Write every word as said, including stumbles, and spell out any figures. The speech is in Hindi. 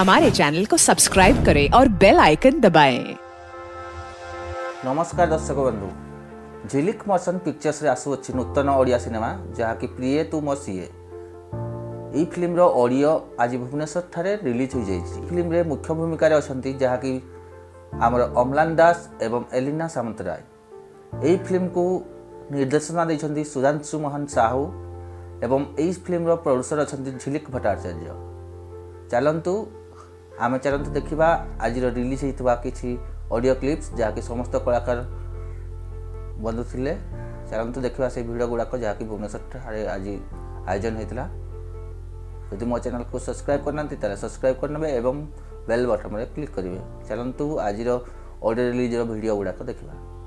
हमारे चैनल को सब्सक्राइब करें और बेल आइकन दबाएं। नमस्कार दर्शक बंधु, झिलिक मोशन पिक्चर्स आसुच्छी नूतन ओडिया सिनेमा जहाँकि प्रिय तू मो सीए यह फिल्म ऑडियो आज भुवनेश्वर ठारे रिलीज हो जाएगी। फिल्म रे मुख्य भूमिका रे असंती जहाँकि अमर अमलान दास एवं एलिना सामंतराय। फिल्म को निर्देशना देछंती सुधांशु मोहन साहू एवं यही फिल्म प्रोड्यूसर अच्छा झिलिक भट्टाचार्य। चलतु आम चलतु देखा आज रिलीज होता किसी ऑडियो क्लिप्स जहाँकि समस्त कलाकार बंधु थे। चलतु देखा से भिड गुड़ाक जहाँकि भुवनेश्वर आज आयोजन होता। यदि मो चैनल को सब्सक्राइब करना तेल सब्सक्राइब करने बेल बटन में क्लिक करेंगे। चलतु आज ऑडियो रिलीज भिड गुड़ाक देखा।